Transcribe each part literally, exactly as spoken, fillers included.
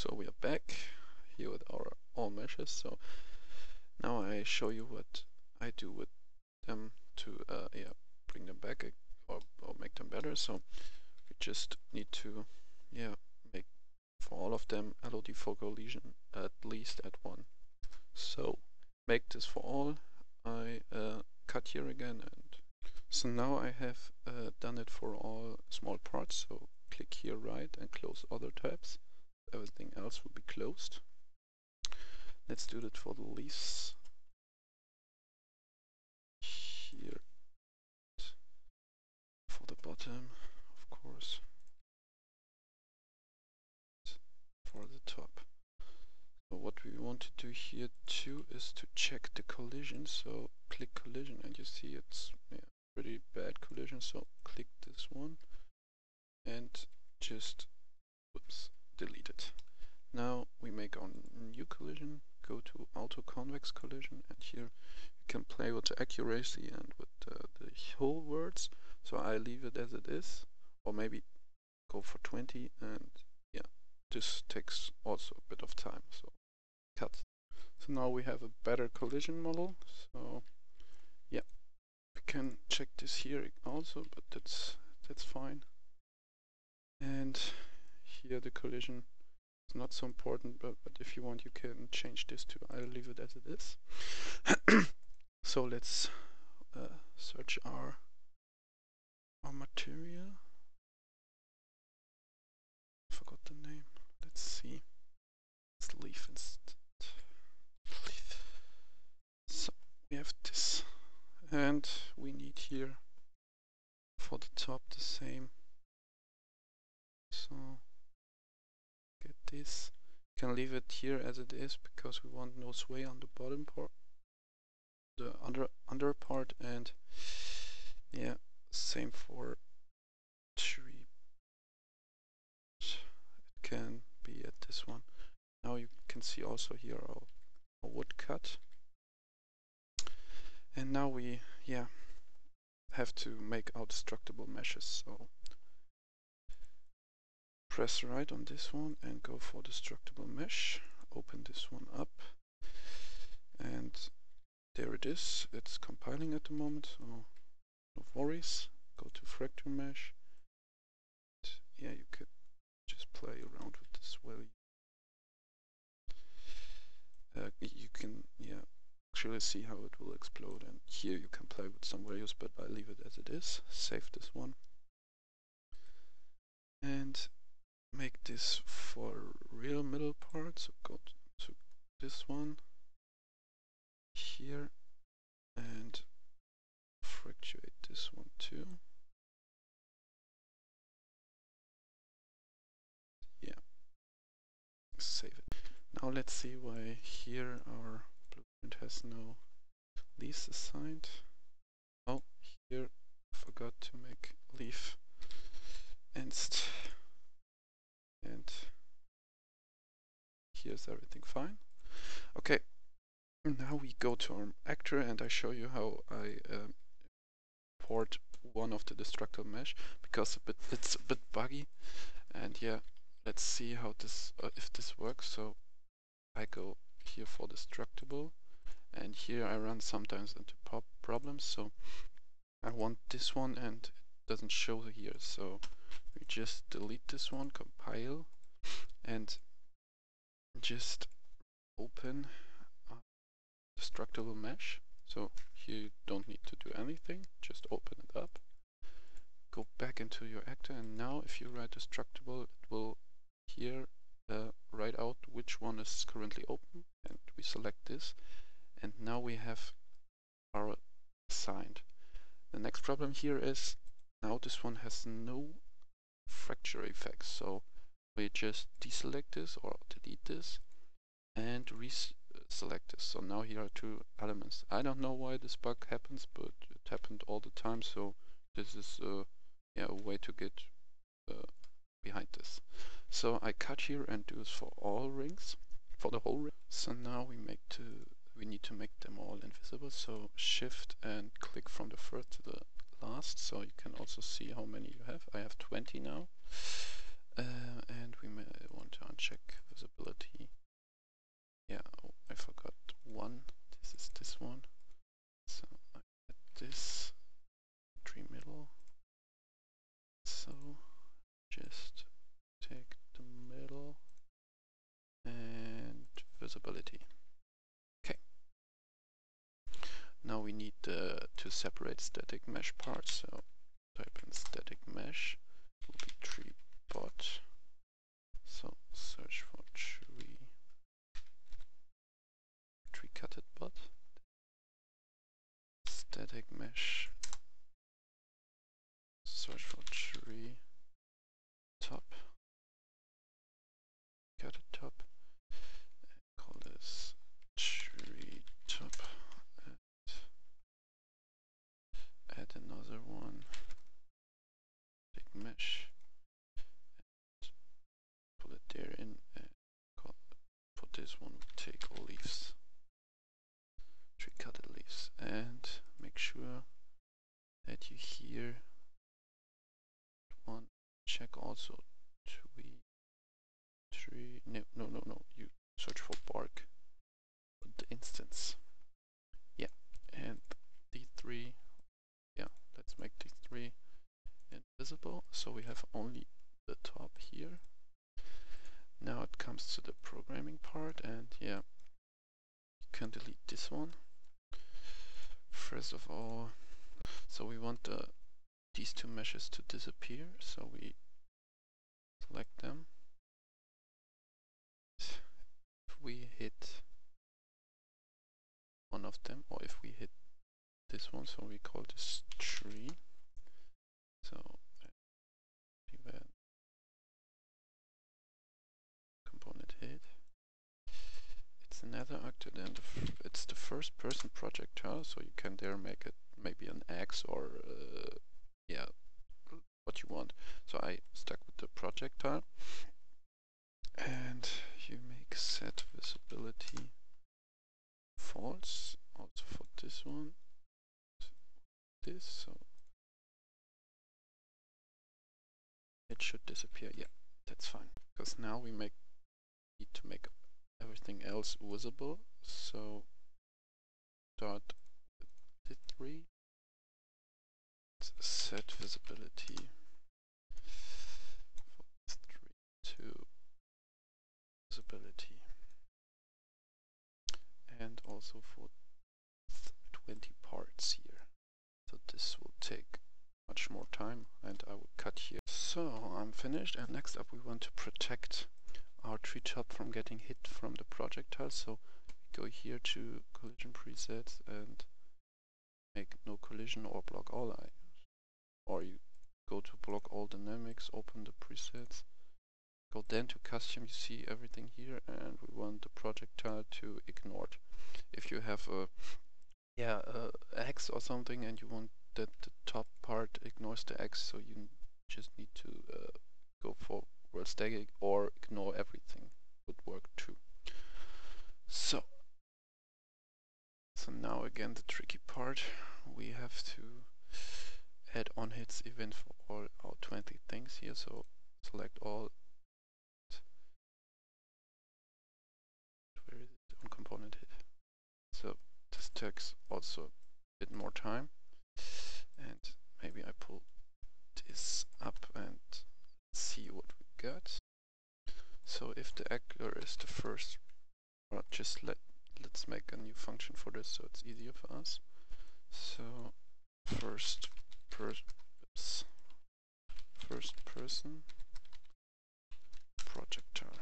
So we are back here with our all meshes. So now I show you what I do with them to uh, yeah, bring them back or, or make them better. So we just need to yeah make for all of them L O D for collision at least at one. So make this for all. I uh, cut here again, and so now I have uh, done it for all small parts. So click here right and close other tabs. Everything else will be closed. Let's do that for the leaves here, for the bottom, of course, for the top. So what we want to do here too is to check the collision. So click collision, and you see it's yeah, pretty bad collision. So click this one and just oops, delete it. Now we make our new collision, go to auto convex collision, and here you can play with the accuracy and with uh, the whole words. So I leave it as it is, or maybe go for twenty, and yeah, this takes also a bit of time, so cut. So now we have a better collision model. So yeah, we can check this here also, but that's that's fine. And here the collision, not so important, but, but if you want you can change this to I'll leave it as it is. So let's uh, search our our material. Forgot the name. Let's see. Let's leave instead. Leaf. So we have this, and we need here for the top the same. So get this. You can leave it here as it is because we want no sway on the bottom part, the under under part, and yeah, same for tree. It can be at this one. Now you can see also here our, our wood cut, and now we yeah have to make our destructible meshes. So press right on this one and go for destructible mesh, open this one up, and there it is. It's compiling at the moment, so no worries. Go to fracture mesh, and yeah, you could just play around with this value. Uh, you can yeah actually see how it will explode, and here you can play with some values, but I leave it as it is. Save this one and make this for real middle part. So go to this one here and fractuate this one too. Yeah, save it. Now let's see why here our blueprint has no leaves assigned. Oh, here I forgot to make leaf inst. And here's everything fine. Okay, now we go to our actor, and I show you how I um, port one of the destructible mesh, because a bit, it's a bit buggy. And yeah, let's see how this uh, if this works. So I go here for destructible, and here I run sometimes into pop problems. So I want this one, and it doesn't show here. So we just delete this one, compile, and just open uh, destructible mesh. So here you don't need to do anything, just open it up, go back into your actor, and now if you write destructible, it will here uh, write out which one is currently open, and we select this, and now we have our assigned. The next problem here is now this one has no fracture effects, so we just deselect this or delete this and reselect this. So now here are two elements. I don't know why this bug happens, but it happened all the time. So this is uh, yeah, a way to get uh, behind this. So I cut here and do this for all rings, for the whole ring. So now we make to we need to make them all invisible. So shift and click from the first to the last, so you can also see how many you have. I have twenty now, uh, and we may want to uncheck visibility. visibility. Okay. Now we need uh, to separate static mesh parts. So type in static mesh will be tree bot. So search for tree tree cutted bot. Static mesh. Search for tree top. Cut it top. Call this tree top. And add another one. Take mesh. And put it there in. And call, put this one. Take all leaves. Tree cutted leaves. And make sure that you hear one. Check also tree. Tree. No, no, no, no. You search for bark. The instance. Yeah, and these three. Yeah, let's make these three invisible. So we have only the top here. Now it comes to the programming part, and yeah, you can delete this one. First of all, so we want the these two meshes to disappear. So we select them. We hit one of them, or if we hit this one, so we call this tree. So event component hit. It's another actor than the it's the first-person projectile, so you can there make it maybe an axe or uh, yeah, what you want. So I stuck with the projectile, and you make set visibility false also for this one, this, so it should disappear. Yeah, that's fine, because now we make need to make everything else visible. So start with the three, set visibility for this three to visibility, and also for twenty parts here. So this will take much more time, and I will cut here. So I'm finished, and next up we want to protect our tree top from getting hit from the projectile. So we go here to collision presets and make no collision or block all, I or you go to block all dynamics, open the presets. Go then to custom, you see everything here, and we want the projectile to ignored. If you have a yeah a axe or something, and you want that the top part ignores the axe, so you just need to uh, go for world stagging or ignore everything would work too. So so now again the tricky part, we have to add on hits event for all our twenty things here. So select all. Where is it? On component hit. So this takes also a bit more time, and maybe I pull this up and see what we got. So if the actor is the first, or just let let's make a new function for this, so it's easier for us. So first pers first person projectile.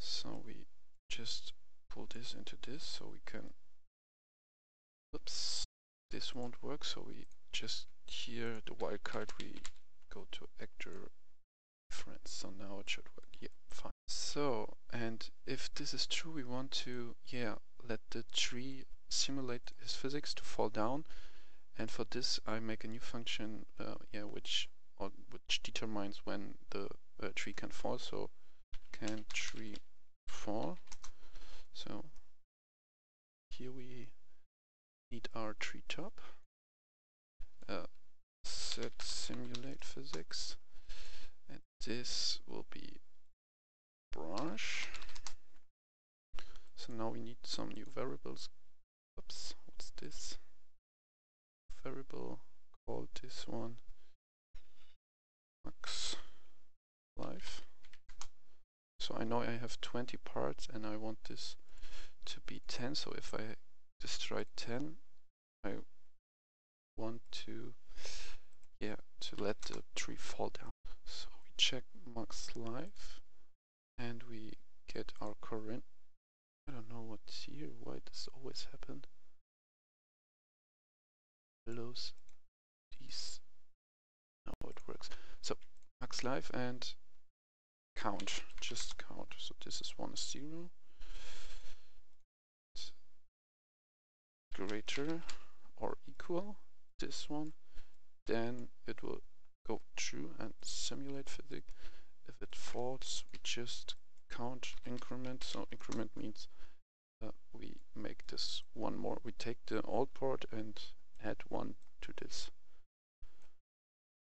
So we just pull this into this, so we can. Oops, this won't work. So we just here the wildcard. We go to actor reference. So now it should work. Yeah, fine. So and if this is true, we want to yeah let the tree simulate his physics to fall down, and for this I make a new function uh, yeah which or which determines when the uh, tree can fall. So can tree fall? So here we need our tree top. Uh, set simulate physics, and this will be branch. So now we need some new variables. Oops, what's this variable? Call this one max life. So I know I have twenty parts and I want this to be ten, so if I destroy ten, I want to, yeah, to let the tree fall down. So we check max life and we get our current. I don't know what's here, why this always happened. Close these. Now it works. So max life and count, just count. So this is one is zero. It's greater or equal this one, then it will go through and simulate physics. If it falls, we just count increment. So increment means uh, we make this one more. We take the old part and add one to this.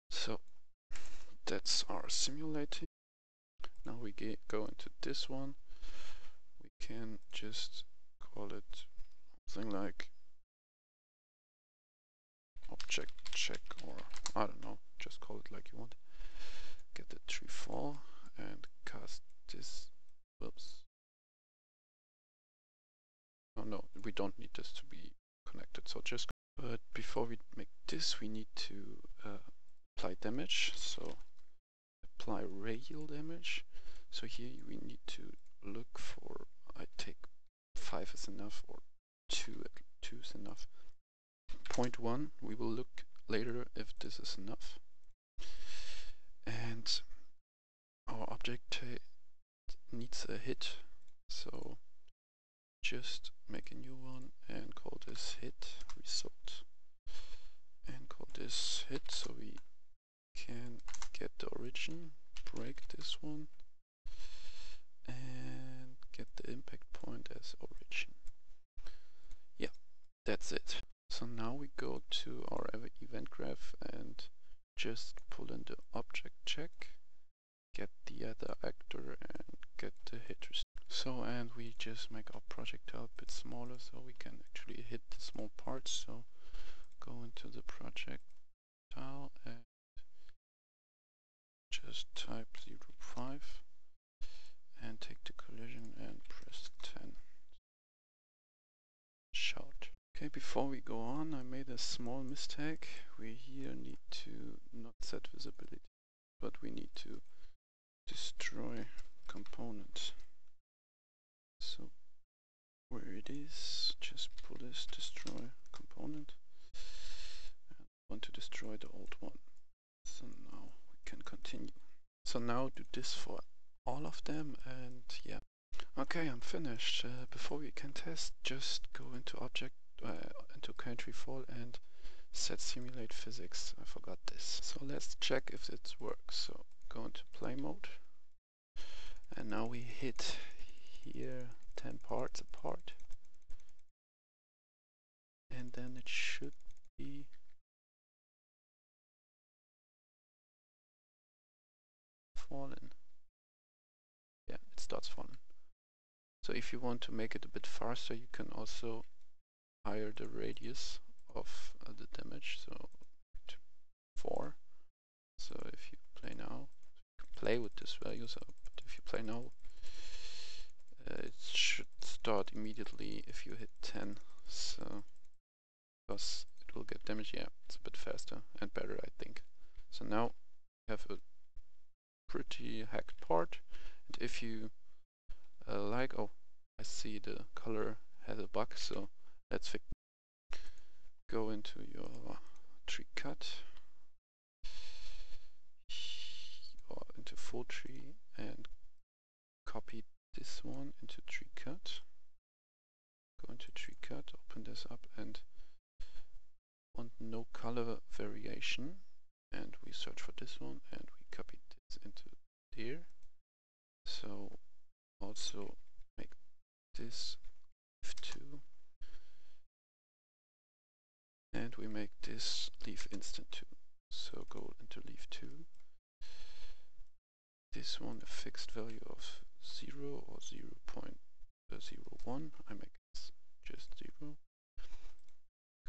So that's our simulating. Now we get, go into this one. We can just call it something like object check, or I don't know, just call it like you want. Get the tree fall and cast this. Whoops. Oh no, we don't need this to be connected. So just, but before we make this, we need to uh, apply damage. So apply radial damage. So here we need to look for, I take five is enough, or two, two is enough. point one, we will look later if this is enough. And our object needs a hit. So just make a new one and call this hit result. And call this hit, so we can get the origin, break this one, and get the impact point as origin. Yeah, that's it. So now we go to our event graph and just pull in the object check, get the other actor and get the hit result. So, and we just make our projectile a bit smaller so we can actually hit the small parts. So go into the projectile and just type zero point five and take the collision and press ten. Shout. Okay, before we go on, I made a small mistake. We here need to not set visibility, but we need to destroy component. So where it is, just pull this destroy component. And I want to destroy the old one. So now can continue. So now do this for all of them, and yeah. Okay, I'm finished. Uh, before we can test, just go into object, uh, into country fall and set simulate physics. I forgot this. So let's check if it works. So go into play mode, and now we hit here ten parts apart, and then it should be. Fallen. Yeah, it starts falling. So if you want to make it a bit faster, you can also higher the radius of uh, the damage, so to four. So if you play now, you can play with this value. So but if you play now, uh, it should start immediately if you hit ten. So because it will get damage. Yeah, it's a bit faster and better, I think. So now we have a pretty hacked part, and if you uh, like, oh, I see the color has a bug, so let's fix. Go into your tree cut, or into full tree, and copy this one into tree cut. Go into tree cut, open this up, and want no color variation, and we search for this one, and we copy into here. So also make this leaf two, and we make this leaf instant two. So go into leaf two, this one a fixed value of zero or zero point zero one, I make it just zero.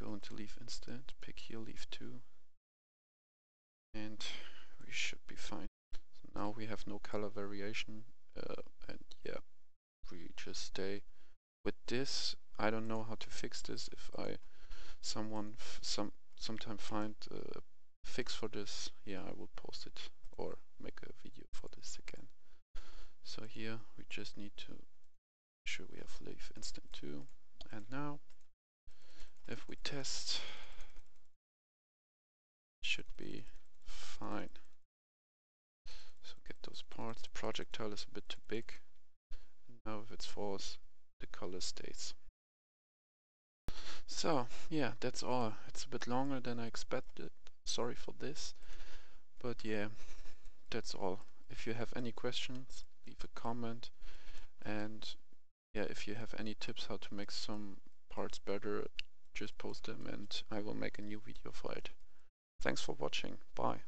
Go into leaf instant, pick here leaf two, and we should be fine. Now we have no color variation uh, and yeah, creatures stay. With this, I don't know how to fix this. If I someone f some sometime find a fix for this, yeah, I will post it or make a video for this again. So here we just need to make sure we have leaf instant two. And now if we test, should be fine. So get those parts. The projectile is a bit too big. And now if it's false, the color stays. So yeah, that's all. It's a bit longer than I expected. Sorry for this. But yeah, that's all. If you have any questions, leave a comment. And yeah, if you have any tips how to make some parts better, just post them and I will make a new video for it. Thanks for watching. Bye.